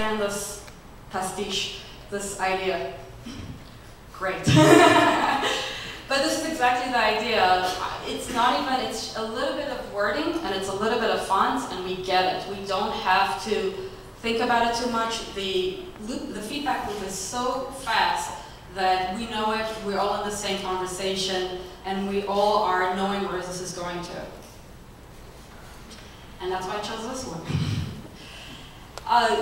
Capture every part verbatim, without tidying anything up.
understand this pastiche, this idea? Great. But this is exactly the idea. It's not even, it's a little bit of wording and it's a little bit of font, and we get it. We don't have to think about it too much. The loop, the feedback loop is so fast that we know it, we're all in the same conversation, and we all are knowing where this is going to. And that's why I chose this one. uh,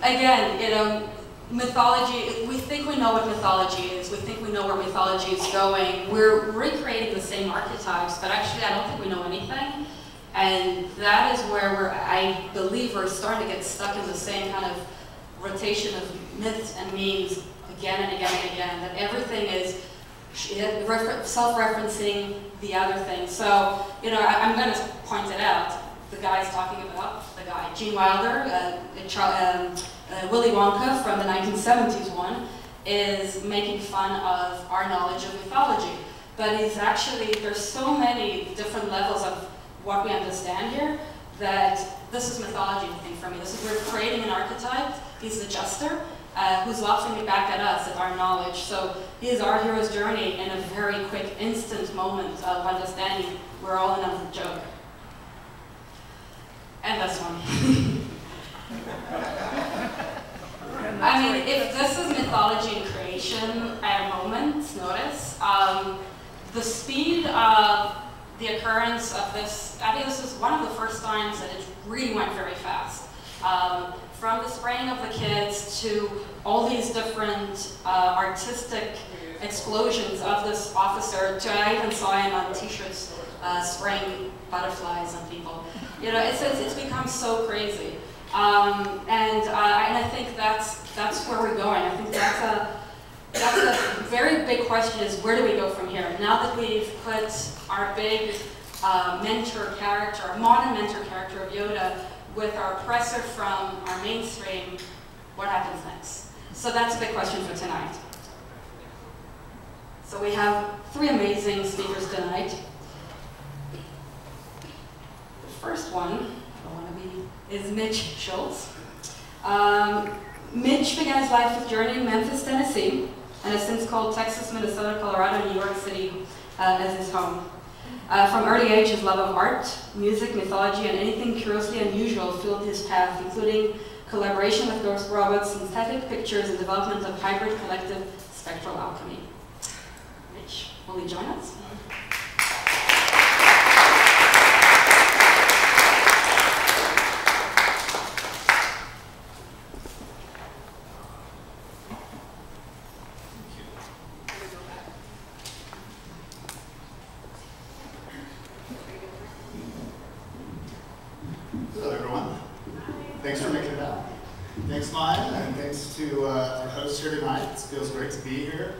again, you know, mythology, we think we know what mythology is, we think we know where mythology is going, we're recreating the same archetypes, but actually I don't think we know anything. And that is where we're, I believe we're starting to get stuck in the same kind of rotation of myths and memes again and again and again, that everything is self-referencing the other thing. So, you know, I, I'm going to point it out. The guy's talking about, the guy, Gene Wilder, uh, um, uh, Willy Wonka from the nineteen seventies one, is making fun of our knowledge of mythology. But it's actually, there's so many different levels of what we understand here that this is mythology, I think, for me. This is, we're creating an archetype. He's the jester, uh, who's laughing back at us, at our knowledge. So he is our hero's journey in a very quick, instant moment of understanding we're all in on the joke. And this one. I mean, if this is mythology and creation at a moment's notice, um, the speed of the occurrence of this, I think this is one of the first times that it really went very fast. Um, from the spraying of the kids to all these different uh, artistic explosions of this officer, to I even saw him on t-shirts uh, spraying butterflies on people. You know, it's, it's, it's become so crazy. Um, and, uh, and I think that's, that's where we're going. I think that's a, that's a very big question, is where do we go from here? Now that we've put our big uh, mentor character, our modern mentor character of Yoda, with our oppressor from our mainstream, what happens next? So that's a big question for tonight. So we have three amazing speakers tonight. First one, I don't want to be, is Mitch Schultz. Um, Mitch began his life journey in Memphis, Tennessee, and has since called Texas, Minnesota, Colorado, and New York City uh, as his home. Uh, from early age, his love of art, music, mythology, and anything curiously unusual filled his path, including collaboration with Ghost Robot, Synthetic Pictures, and development of hybrid collective Spectral Alchemy. Mitch, will you join us? Feels great to be here.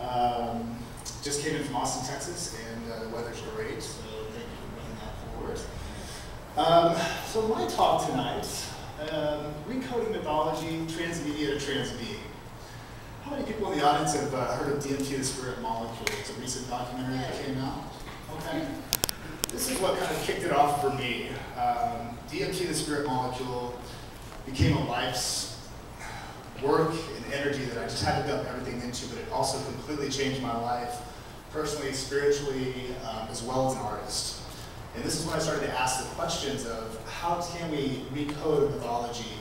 Um, just came in from Austin, Texas, and uh, the weather's great, so thank you for bringing that forward. Um, so my talk tonight, um, recoding mythology, transmedia to transbeing. How many people in the audience have uh, heard of D M T, the Spirit Molecule? It's a recent documentary that came out. Okay. This is what kind of kicked it off for me. Um, D M T, the Spirit Molecule, became a life's work and energy that I just had to dump everything into, but it also completely changed my life, personally, spiritually, um, as well as an artist. And this is when I started to ask the questions of how can we recode mythology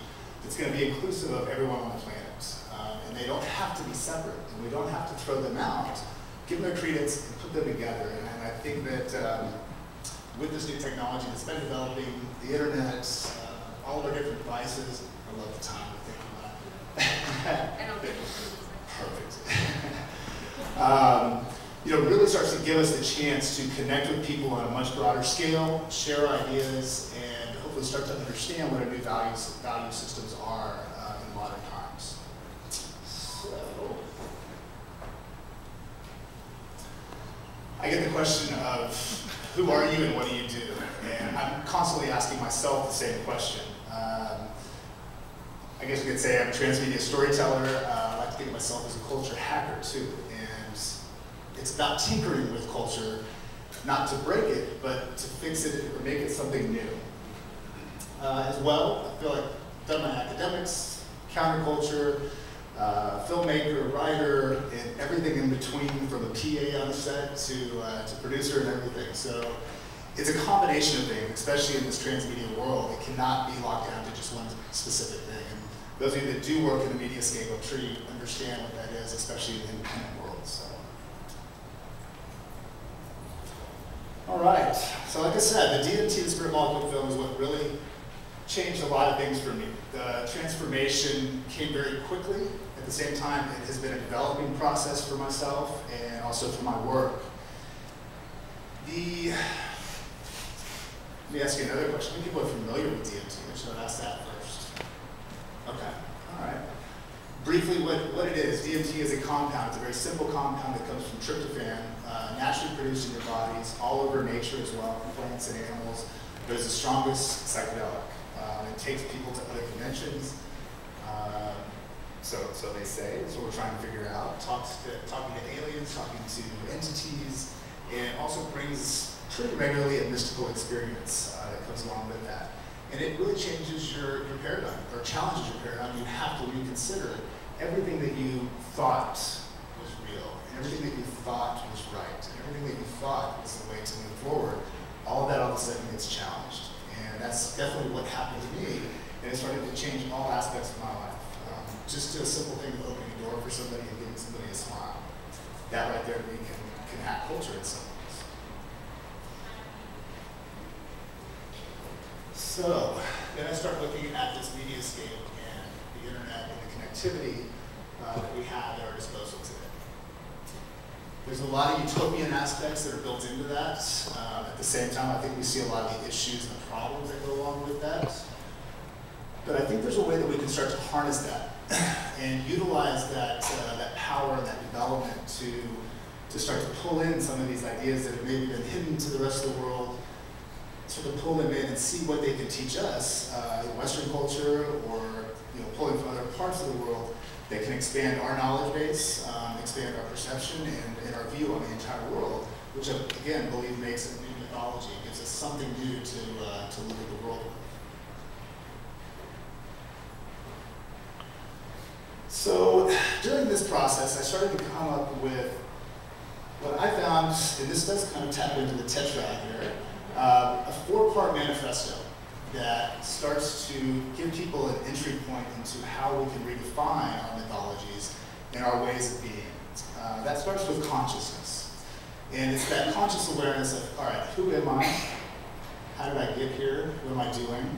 that's going to be inclusive of everyone on the planet. Um, and they don't have to be separate, and we don't have to throw them out. Give them their credence and put them together. And, and I think that um, with this new technology that's been developing, the internet, uh, all of our different devices, I love the time. Perfect. um, you know, really starts to give us the chance to connect with people on a much broader scale, share ideas, and hopefully start to understand what our new values, value systems are uh, in modern times. So, I get the question of who are you and what do you do? And I'm constantly asking myself the same question. Um, I guess you could say I'm a transmedia storyteller. Uh, I like to think of myself as a culture hacker too. And it's about tinkering with culture, not to break it, but to fix it or make it something new. Uh, as well, I feel like I've done my academics, counterculture, uh, filmmaker, writer, and everything in between, from a P A on set to, uh, to producer and everything. So it's a combination of things, especially in this transmedia world. It cannot be locked down to just one specific thing. And those of you that do work in the media scape, I'm sure you understand what that is, especially in the independent world. So. All right, so like I said, the D M T, the Spirit Molecule film, is what really changed a lot of things for me. The transformation came very quickly. At the same time, it has been a developing process for myself and also for my work. The, let me ask you another question. How many people are familiar with D M T? I should have asked that first. Okay, all right. Briefly, what, what it is, D M T is a compound. It's a very simple compound that comes from tryptophan, uh, naturally produced in your bodies, all over nature as well, from plants and animals. But it's the strongest psychedelic. Um, it takes people to other dimensions, um, so, so they say. That's what we're trying to figure out. Talks to, talking to aliens, talking to entities, and it also brings pretty regularly a mystical experience uh, that comes along with that. And it really changes your, your paradigm, or challenges your paradigm. You have to reconsider everything that you thought was real, and everything that you thought was right, and everything that you thought was the way to move forward. All of that all of a sudden gets challenged. And that's definitely what happened to me, and it started to change all aspects of my life. Um, just a simple thing of opening a door for somebody and giving somebody a smile. That right there to me can, can hack culture in some ways. So then I start looking at this media scape and the internet and the connectivity uh, that we have at our disposal today. There's a lot of utopian aspects that are built into that. Um, at the same time, I think we see a lot of the issues and the problems that go along with that. But I think there's a way that we can start to harness that and utilize that, uh, that power and that development to, to start to pull in some of these ideas that have maybe been hidden to the rest of the world, sort of pull them in and see what they can teach us, uh, in Western culture, or you know, pulling from other parts of the world, that can expand our knowledge base, um, expand our perception and, and our view on the entire world, which I, again, believe makes a new mythology, gives us something new to, uh, to look at the world with. So during this process, I started to come up with what I found, and this does kind of tap into the tetrad here, uh, a four-part manifesto that starts to give people an entry point into how we can redefine our mythologies and our ways of being. Uh, that starts with consciousness. And it's that conscious awareness of, all right, who am I? How did I get here? What am I doing?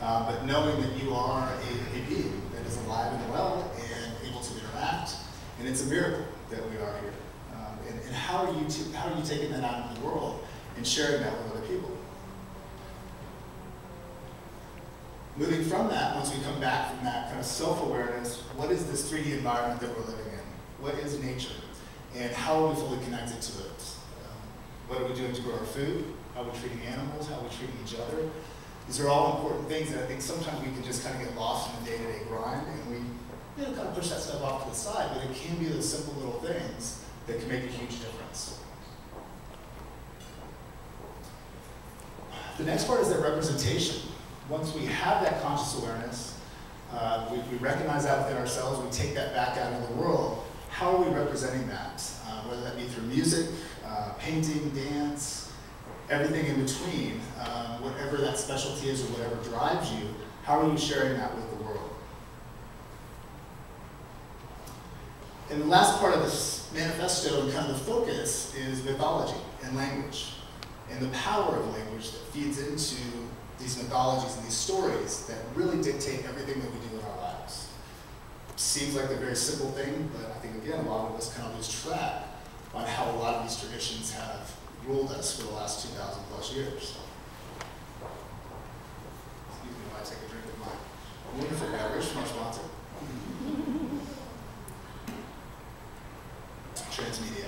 Uh, but knowing that you are a, a being that is alive and well and able to interact. And it's a miracle that we are here. Um, and and how, are you t how are you taking that out into the world and sharing that with other people? Moving from that, once we come back from that kind of self-awareness, what is this three D environment that we're living in? What is nature? And how are we fully connected to it? Um, what are we doing to grow our food? How are we treating animals? How are we treating each other? These are all important things that I think sometimes we can just kind of get lost in the day-to-day grind, and we you know, kind of push that stuff off to the side, but it can be those simple little things that can make a huge difference. The next part is that representation. Once we have that conscious awareness, uh, we, we recognize that within ourselves, we take that back out into the world. How are we representing that? Uh, whether that be through music, uh, painting, dance, everything in between, um, whatever that specialty is or whatever drives you, how are you sharing that with the world? And the last part of this manifesto and kind of the focus is mythology and language, and the power of language that feeds into these mythologies and these stories that really dictate everything that we do in our lives. Seems like a very simple thing, but I think, again, a lot of us kind of lose track on how a lot of these traditions have ruled us for the last two thousand plus years. Excuse me while I take a drink of my wonderful beverage from our sponsor. Transmedia.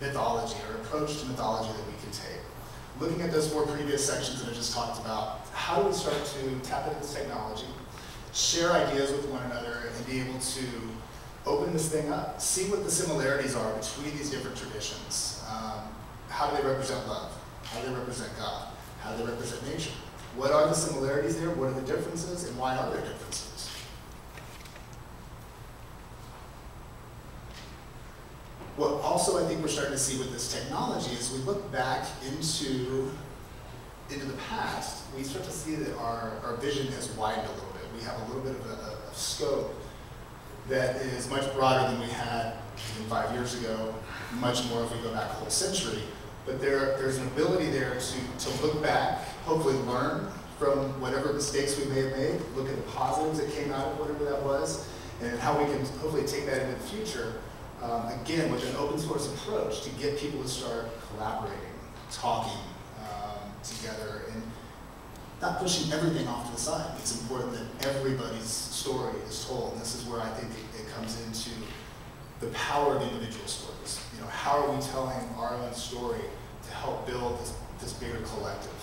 mythology or approach to mythology that we can take. Looking at those four previous sections that I just talked about, how do we start to tap into this technology, share ideas with one another, and be able to open this thing up, see what the similarities are between these different traditions. Um, how do they represent love? How do they represent God? How do they represent nature? What are the similarities there? What are the differences? And why are there differences? What also I think we're starting to see with this technology is we look back into, into the past, we start to see that our, our vision has widened a little bit. We have a little bit of a, a scope that is much broader than we had even five years ago, much more if we go back a whole century. But there, there's an ability there to, to look back, hopefully learn from whatever mistakes we may have made, look at the positives that came out of whatever that was, and how we can hopefully take that into the future, um, again, with an open source approach to get people to start collaborating, talking um, together, and not pushing everything off to the side. It's important that everybody's story is told, and this is where I think it, it comes into the power of individual stories. You know, how are we telling our own story to help build this, this bigger collective?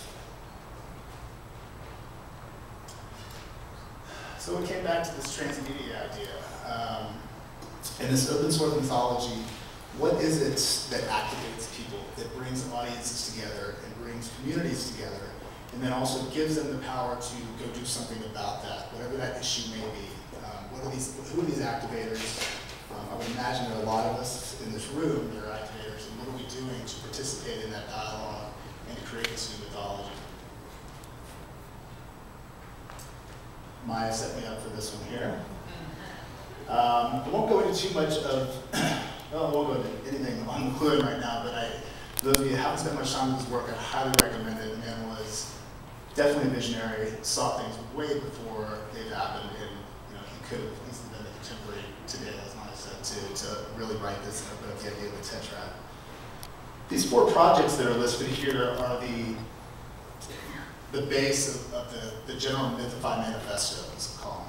So we came back to this transmedia idea. Um, and this open source mythology, what is it that activates people, that brings audiences together, and brings communities together, and then also gives them the power to go do something about that, whatever that issue may be. Um, what are these, who are these activators? Um, I would imagine that a lot of us in this room are activators, and what are we doing to participate in that dialogue and to create this new mythology? Maya set me up for this one here. Um, I won't go into too much of, well, I won't go into anything on McLuhan right now, but I, those of you who haven't spent much time with his work, I highly recommend it. The man was definitely a visionary, saw things way before they've happened, and you know, he could have easily been a contemporary today, as Maya said, to, to really write this and open up the idea of the tetrad. These four projects that are listed here are the the base of, of the, the general Mythify manifesto, as it's called.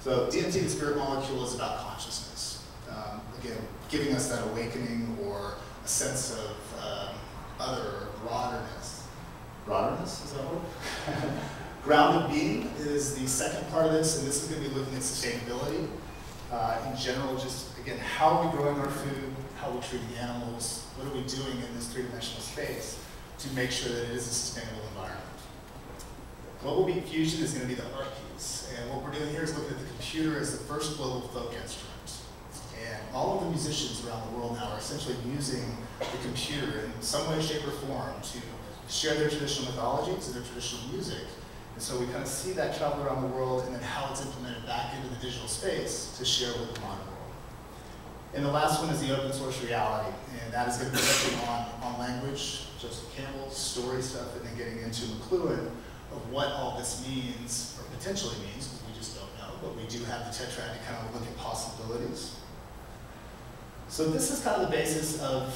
So D M T, the spirit molecule, is about consciousness. Um, again, giving us that awakening or a sense of um, other broaderness. Broaderness, is that what? Grounded being is the second part of this, and this is going to be looking at sustainability. Uh, in general, just, again, how are we growing our food, how are we treating the animals, what are we doing in this three-dimensional space to make sure that it is a sustainable environment. Global Beat Fusion is going to be the art piece, and what we're doing here is looking at the computer as the first global folk instrument. And all of the musicians around the world now are essentially using the computer in some way, shape, or form to share their traditional mythologies and their traditional music. And so we kind of see that travel around the world and then how it's implemented back into the digital space to share with the modern world. And the last one is the open source reality. And that is going to be touching on, on language, Joseph Campbell's story stuff, and then getting into McLuhan of what all this means, or potentially means, because we just don't know. But we do have the tetrad to kind of look at possibilities. So this is kind of the basis of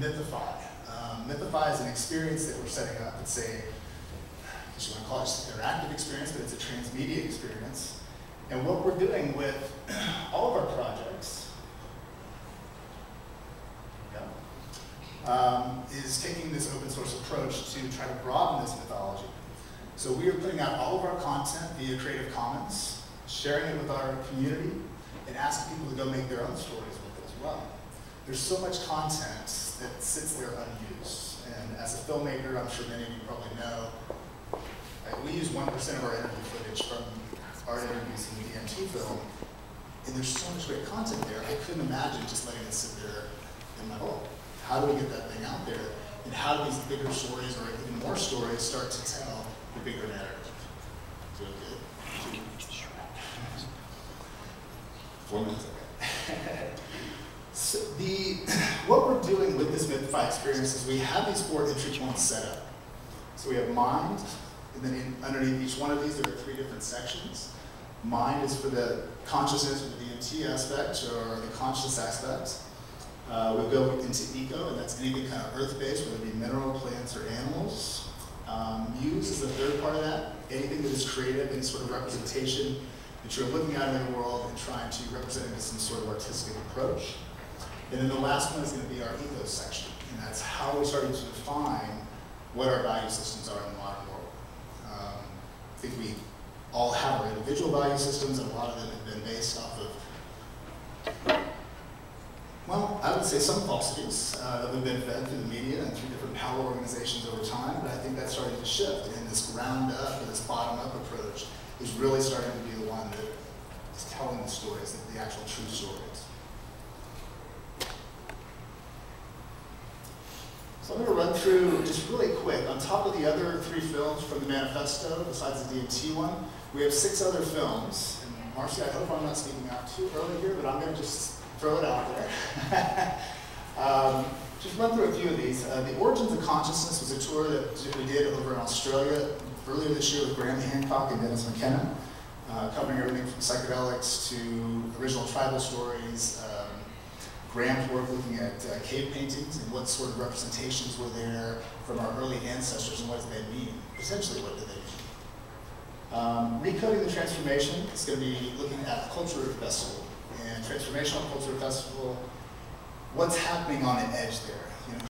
Mythify. Um, Mythify is an experience that we're setting up. It's a, you want to call it just an interactive experience, but it's a transmedia experience. And what we're doing with all of our projects um, is taking this open source approach to try to broaden this mythology. So we are putting out all of our content via Creative Commons, sharing it with our community, and asking people to go make their own stories with it as well. There's so much content that sits there unused. And as a filmmaker, I'm sure many of you probably know, we use one percent of our interview footage from our interviews in the D M T film, and there's so much great content there, I couldn't imagine just letting it sit there in my bowl. How do we get that thing out there? And how do these bigger stories, or even more stories, start to tell the bigger narrative? Really good. Four minutes, okay. So the, what we're doing with this Mythify experience is we have these four entry points set up. So we have mind, and then in, underneath each one of these, there are three different sections. Mind is for the consciousness, or the D M T aspect, or the conscious aspect. Uh, we'll go into eco, and that's anything kind of earth-based, whether it be mineral, plants, or animals. Um, muse is the third part of that. Anything that is creative, any sort of representation that you're looking at in the world and trying to represent it in some sort of artistic approach. And then the last one is going to be our ethos section, and that's how we started to define what our value systems are in the modern world. Um, I think we all have our individual value systems, and a lot of them have been based off of, well, I would say some falsities uh, that have been fed through the media and through different power organizations over time, but I think that's starting to shift, and this ground up, and this bottom up approach is really starting to be the one that is telling the stories, the actual true stories. So I'm going to run through, just really quick, on top of the other three films from the manifesto, besides the D M T one, we have six other films. And Marcy, I hope I'm not speaking out too early here, but I'm going to just throw it out there. um, just run through a few of these. Uh, the Origins of Consciousness was a tour that we did over in Australia earlier this year with Graham Hancock and Dennis McKenna, uh, covering everything from psychedelics to original tribal stories, uh, Graham's work looking at uh, cave paintings and what sort of representations were there from our early ancestors and what does that mean? Essentially, what do they mean? Um, Recoding the Transformation is going to be looking at the Culture Festival and Transformational Culture Festival. What's happening on an edge there? You know,